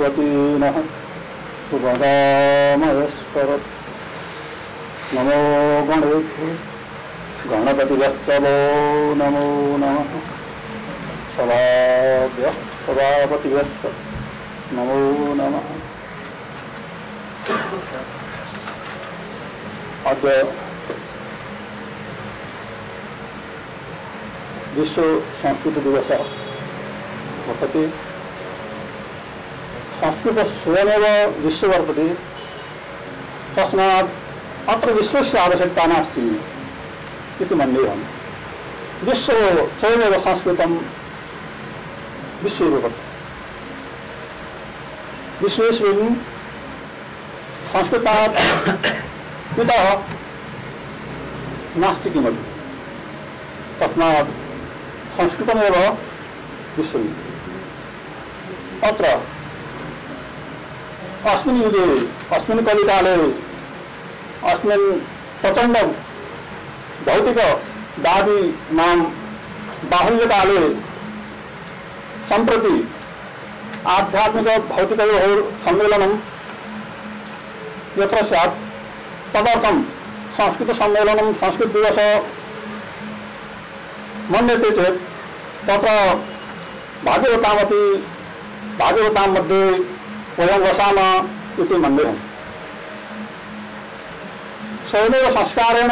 सरस्वती सुभदामहेश्वर नमो गणेभ्यो गणपतिभ्यो नमो नमः सभाभ्यः सभापतिभ्यो नमो नमः। अद्य विश्व संस्कृत दिवस वर्तते। संस्कृत स्वयमेव विश्व वर्तते, तस्मात् अत्र विश्वस्य आवश्यकता नास्ति इति मन्ये अहम्। विश्व स्वयमेव संस्कृतं विश्वरूपम्, विश्वेस्मिन् संस्कृतात् कुतः नास्ति किमपि, तस्मात् संस्कृतमेव विश्वम्। अत्र अस्मिन् युगे अस्मिन् कलिकाले अस्मिन् प्रचण्ड भौतिक दाविनां बाहुल्यकाले सम्प्रति आध्यात्मिकभौतिकयोः सम्मेलनं यत्र स्यात् तदर्थं संस्कृतसम्मेलनं संस्कृतदिवसः मन्यते चेत् तत्र भाग्यवतामपि भाग्यवतां मध्ये वयं वसामः इति मन्ये अहम्। स्वयमेव संस्कारेण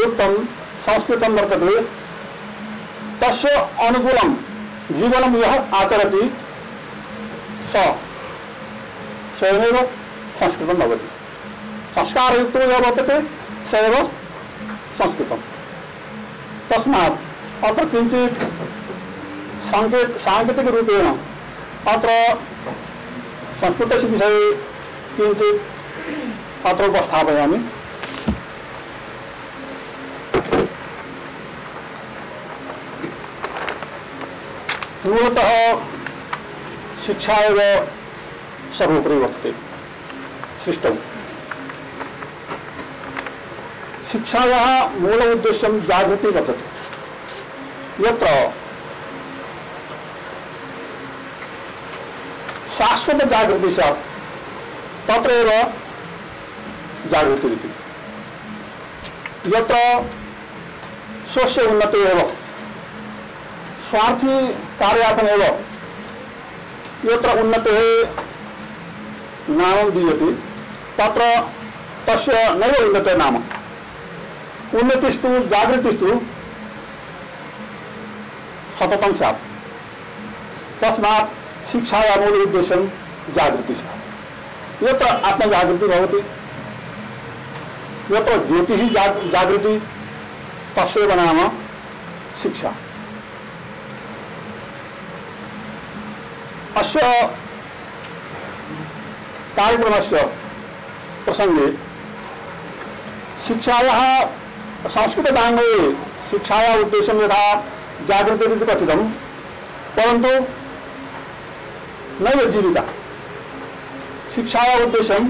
युक्तं संस्कृतं वर्तते, तस्य अनुकूलं जीवनं यः आचरति सः स्वयमेव संस्कृतं भवति। संस्कारयुक्तो यः वर्तते सः एव संस्कृतं। तस्मात् अत्र किञ्चित् सांकेतिकरूपेण अत्र संस्कृतस्य विषये किञ्चित् अत्र उपस्थापयामि। पूर्वतः शिक्षा एव सर्वोपरि वर्तते सृष्टौ। शिक्षायाः मूल उद्देश्यं जागृति वर्तते, यत्र शाश्वत जागृति स्यात् तत्रैव जागृति इति, यत्र स्वस्य उन्नतेः स्वार्थी कार्यार्थमेव यत्र उन्नतेः नाम दीयते तत्र तस्य नैव उन्नतेः नाम। उन्नतिस्तु जागृतिस्तु सततं स्यात्, तस्मात् शिक्षाया मूल उद्देश्यं जागृति स्यात्। यत्र आत्मजागृति भवति, यत्र ज्योतिः जागृति तस्यैव नाम शिक्षा। अस्य कार्यक्रमस्य प्रसंगे शिक्षायाः संस्कृतदाने शिक्षायाः उद्देश्यं यथा जागृतिरिति कथितं, परन्तु नैव जीविका। शिक्षायाः उद्देश्यं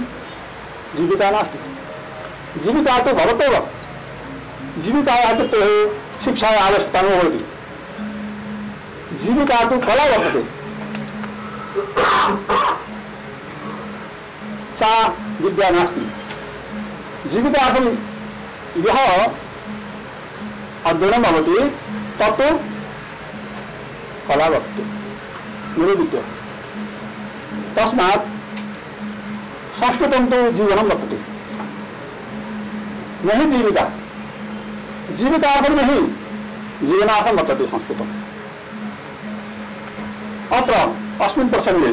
जीविका नास्ति, जीविका तु भवत्येव। जीविकायाः कृते शिक्षायाः आवश्यकता न भवति। जीविका तु कला वर्तते, सा विद्या नास्ति। जीविकार्थं यः अध्ययनं भवति तत्तु कला वर्तते, निरुद्ध। तस्मात् संस्कृतं तु जीवनं वर्तते, न हि जीविका। जीविकार्थं नहि, जीवनार्थं वर्तते संस्कृतम्। अत्र अस्मिन् प्रसङ्गे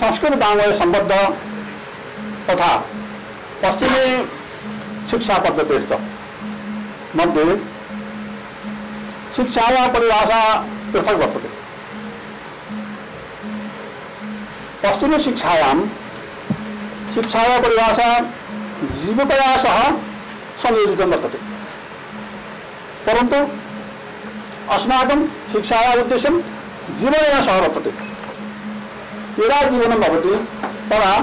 संस्कृतदानसम्बद्ध तथा पश्चिमे शिक्षापद्धतेश्च मध्ये शिक्षायाः परिभाषा पृथक् वर्तते। पश्चिमी शिक्षायां शिक्षायाः परिभाषा जीविकया सह संयोजितं वर्तते, परन्तु अस्माकं शिक्षायाः उद्देश्यं जीवनेन सह वर्तते। यदा जीवनं भवति तदा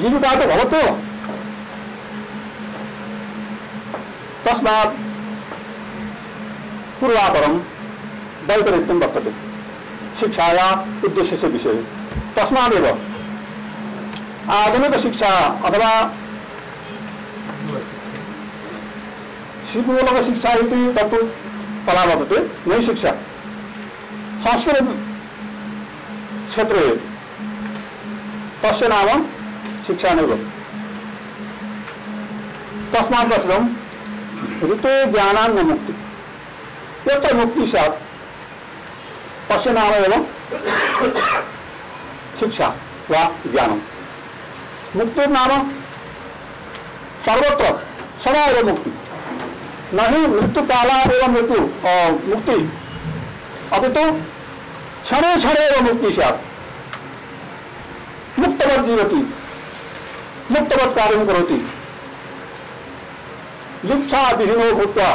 जीविका तु भवत्येव। तस्मात् पूर्वापरं वैपरीत्यं वर्तते। शिक्षाया उद्देश्यस्य विषये तस्मादेव आधुनिकशिक्षा अथवा शिक्षामूलकशिक्षा इति तत्तु कला भवति नैव शिक्षा संस्कृतक्षेत्रे तस्य नाम शिक्षा नैव। तस्मात् प्रथमं ऋतो ज्ञानान् न मुक्ति यत्र मुक्ति स्यात् तस्य नाम एव शिक्षा वा ज्ञानम्। मुक्तिर्नाम सर्वत्र सदा एव मुक्ति न हि मृत्युकालात् एव मृत्यु मुक्ति अभी तो क्षणे क्षणे एव मुक्ति स्यात्। मुक्तवत् जीवति मुक्तवत् कार्यं करोति लिप्सा विहीनो भूत्वा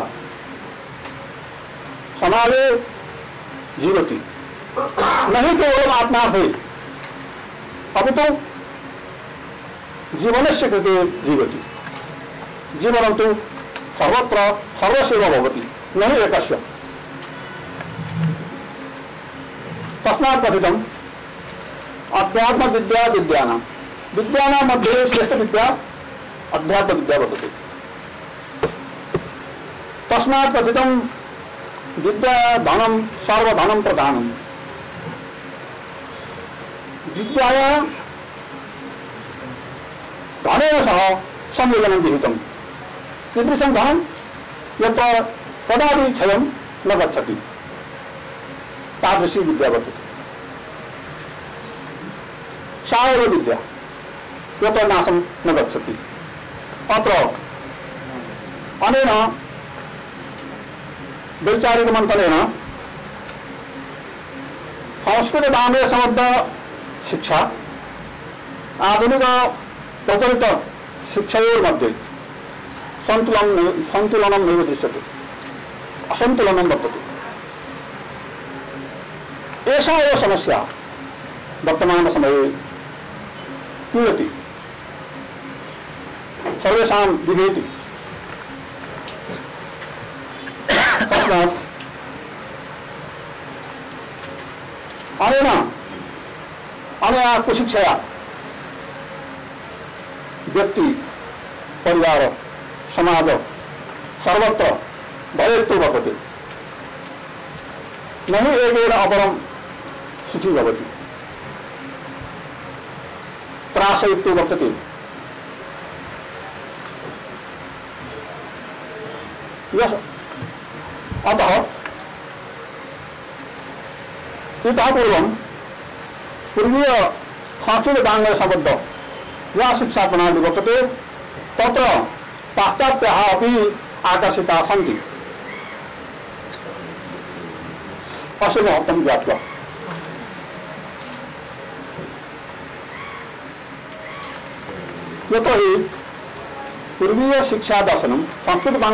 समाजे जीवती नहीं केवल आत्मार्थे अभी तो जीवनस्य कृते जीवती जीवनं तु सर्वत्र सर्वस्व भवति नहि एकस्य। तस्मात् कथितम् अध्यात्म विद्या विद्यानां विद्यानां मध्ये श्रेष्ठ विद्या अध्यात्म विद्या वर्तते। तस्मात् कथितं विद्या धनम सर्वधनम प्रधानम विद्याया धनेन सह संयोजनं विहितं कीदृशं धनं यत्र कदापि क्षयं न गच्छति तादृशी विद्या वर्तते। सा एव विद्या यत्र नाशं न गच्छति। अत्र अनेन वैचारिक मंथन संस्कृत नामे संबद्ध शिक्षा आधुनिक प्रचलित शिक्षायोर्मध्ये संतुलनम नैव दृश्यते असंतुलनम वर्तते। एषा एव समस्या वर्तमान समये पीडति सर्वेषां विभेति। अनेन अनया कुशिक्षया व्यक्ति परिवार समाज सर्वत्र भयत्व भवति नहि एकेन अपरं सुखी भवति त्रासयुक्तो वर्तते। अतः पूर्वं पूर्वीय संस्कृतदान संबद्ध या शिक्षा प्रणाली वर्तते तत्र पाश्चात्याः अपि आकर्षिताः सन्ति अस्य महत्त्वं ज्ञात्वा। यतो हि पूर्वीय शिक्षा दर्शनं संस्कृतदान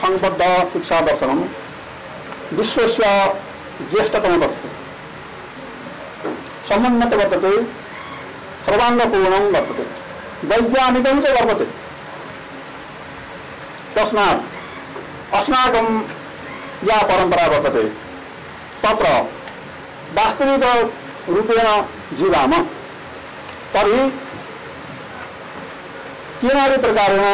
संबद्ध शिक्षा दर्शनं विश्वस्य ज्येष्ठतम वर्तते समुन्नत वर्तते सर्वांगपूर्णं वर्तते वैज्ञानिकं च वर्तते। तस्मात् अस्माकं या परंपरा वर्तते तत्र वास्तविकरूपेण जीवामः तर्हि केनापि प्रकारेण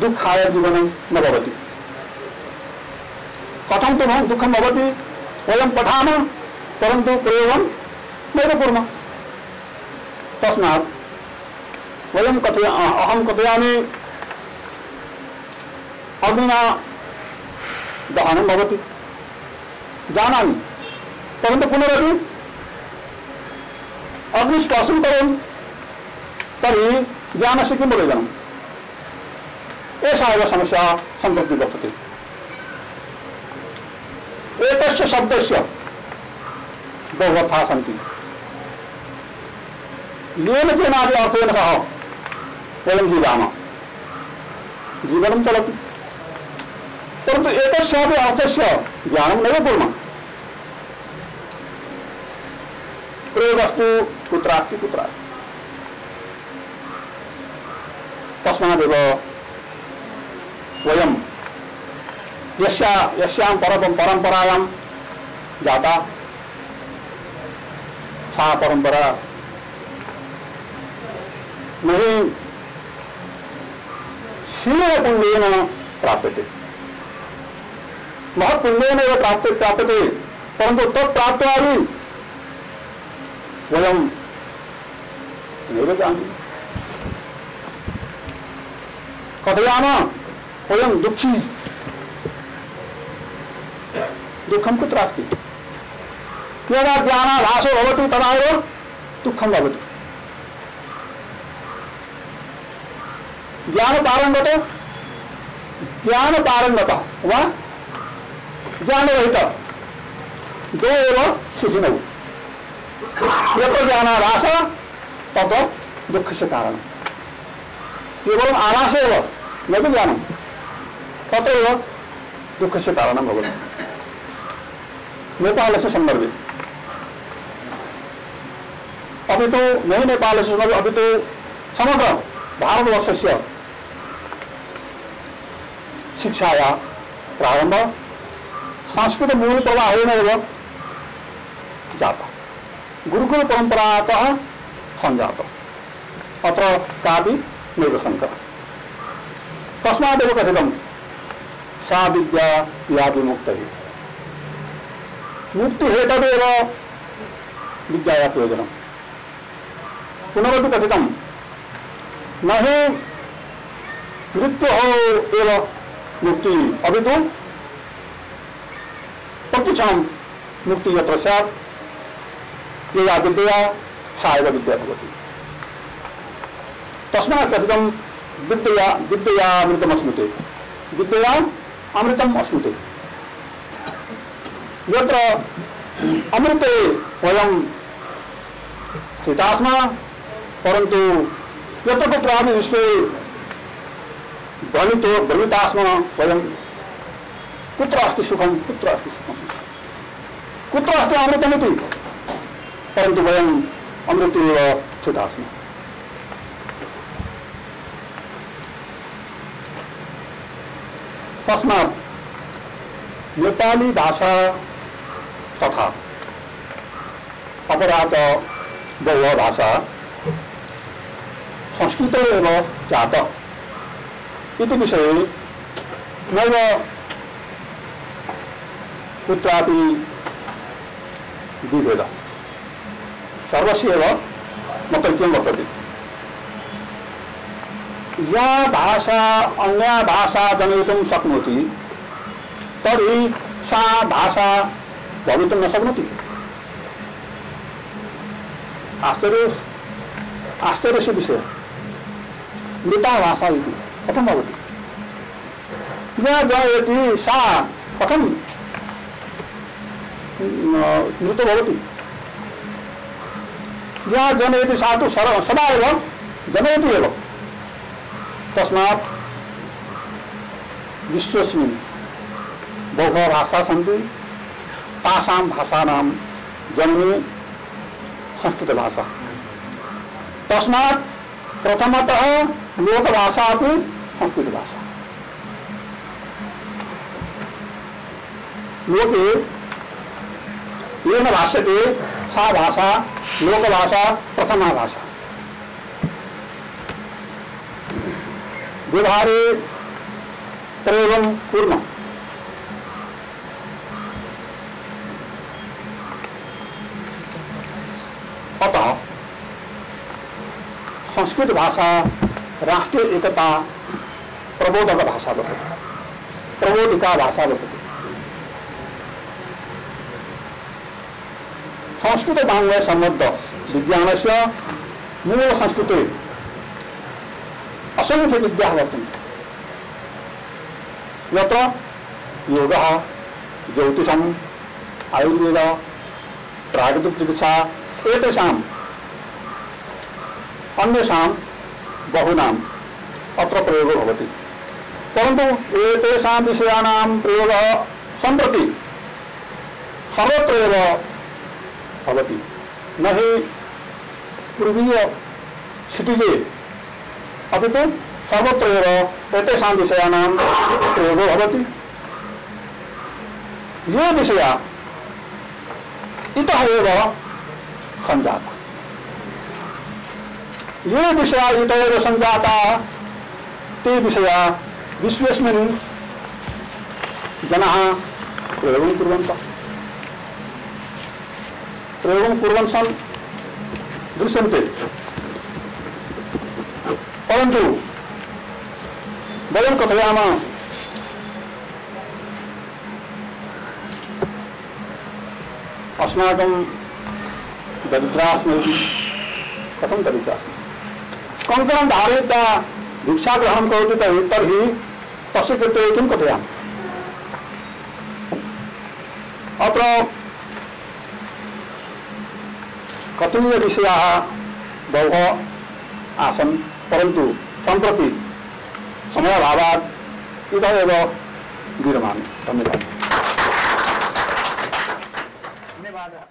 दुःखाय जीवनं न भवति। कथं तो दुःखं भवति वयं पठामः परन्तु प्रयोगं नैव कुर्मः। तस्मात् वयं अहं कथयामि अग्निना दहनं भवति जानामि परन्तु पुनरपि अग्निस्पर्शं करोमि तर्हि ज्ञानस्य किं प्रयोजनम्। एषा एव समस्या सम्प्रति वर्तते। एकस्य शब्दस्य बहुवर्थाः सन्ति येन केनापि अर्थेन सह वयं जीवामः जीवनं चलति परन्तु एकस्यापि अर्थस्य ज्ञानं नैव कुर्मः प्रयोगस्तु कुत्रास्ति कुत्रास्ति। तस्मादेव वयं यस्यां परम्परायां ज़्यादा शाह परंपरा नहीं शीघ्र पुण्येन प्राप्यते। बहुत पुण्येन प्राप्यते परंतु तब प्राप्त आदि वयम नहीं जानी कथयाम वयम दुखी दुखम कुत्रास्ति यदा ज्ञानाभासो भवति तदा एव दुःखं भवति। ज्ञानपारंगत वा ज्ञानरहित दो एव सिद्धिनौ यत्र ज्ञानाभास तद दुःखस्य कारणं केवलम आभास एव न तु ज्ञानं तदेव दुःखस्य कारणं भवति। नेपाल से संदर्भित अभी तो नहीं नेपाल से संदर्भित अभी तो समग्र भारतवर्ष से शिक्षाया प्रारंभ संस्कृत मूल प्रवाह जाता गुरुकुल परंपरात संजात अत्र कापि निर्वशंकर तस्मादेव कथितम सा विद्या या विमुक्तये मुक्ति हेतवेव विद्याया प्रयोजनम् पुनरपि कथितम् न हि मृत्योः एव मुक्ति अपितु प्रतिक्षणं मुक्ति यत्र स्यात् यया विद्या सा एव विद्या भवति। तस्मात् कथितम् विद्यया अमृतमस्नुते विद्यया अमृतम् अस्नुते यत्र अमृते वयम स्थितास्म परंतु यत्र कुत्रापि विश्वे भ्रमितास्म वयम कुत्र अस्ति सुखम कुत्र अस्ति अमृतमिति परंतु वयम अमृते एव स्थितास्म। तस्मात् नेपाली भाषा तथा अपराध बहु भाषा संस्कृत एवं जात इति विषये नैव कुत्रापि विभेदः सर्वस्यैव मतैक्यं वर्तते। या भाषा अन्या भाषा जनयितुं शक्नोति तर्हि सा भाषा भवितुं न शक्नोति। आश्चर्यस्य विषयः मृता भाषा इति कथं भवति या जायते सा कथं मृतो भवति। या जनयति सा तु सदा एव जनयति एव। तस्मात् विश्वस्मिन् बहवः भाषाः सन्ति तासां भाषाणां जननी संस्कृतभाषा। तस्मात् प्रथमतः लोकभाषा अपि संस्कृतभाषा। लोके येन भाष्यते सा भाषा लोकभाषा प्रथमा भाषा। व्यवहारे प्रयोगं कुर्मः अतः संस्कृत भाषा राष्ट्रीय एकता प्रबोधक भाषा बदलती प्रबोधिका भाषा बदलती। संस्कृत बांग्ला सम्बद्ध विज्ञानस्य मूल संस्कृते असंख्य विद्याः वर्तन्ते यत्र योगः ज्योतिषम् आयुर्वेदः प्राकृतिक चिकित्सा एतेषाम् अन्येषाम् बहुनाम् अत्र प्रयोगो भवति परन्तु एतेषाम् विषयाणाम् प्रयोगः सम्प्रति सर्वत्र एव भवति। न हि पूर्वीय क्षितिजे अभी तो सर्वत्र एतेषां विषयाणां प्रयोगो भवति। ये विषया इतः समझाता, ये विषया इतः समझाता, ते विषया विश्वेस्मिन् जनाः प्रयोगं कुर्वन्तः दृश्यन्ते। परंतु वयं कथयामः अस्माकं दरिद्रास्मि कथं दरिद्रास्मि कंकणं धारयित्वा भिक्षाग्रहणं करोति तर्हि तस्य कृते किं कथयामः। अत्र कतिपय विषयाः बहवः आसन्, परन्तु सम्प्रति समयाभावात् इतः एव विरमामि। धन्यवादः।